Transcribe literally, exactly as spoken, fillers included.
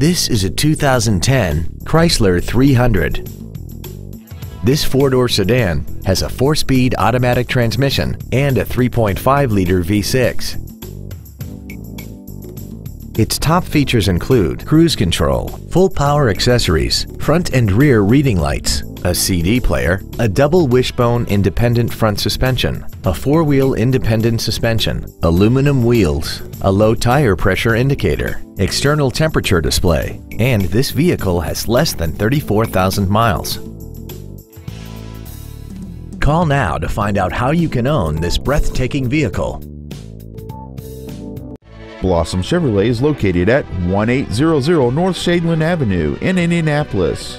This is a two thousand ten Chrysler three hundred. This four-door sedan has a four-speed automatic transmission and a three point five liter V six. Its top features include cruise control, full power accessories, front and rear reading lights, a C D player, a double wishbone independent front suspension, a four-wheel independent suspension, aluminum wheels, a low tire pressure indicator, external temperature display, and this vehicle has less than thirty-four thousand miles. Call now to find out how you can own this breathtaking vehicle. Blossom Chevrolet is located at eighteen hundred North Shadeland Avenue in Indianapolis.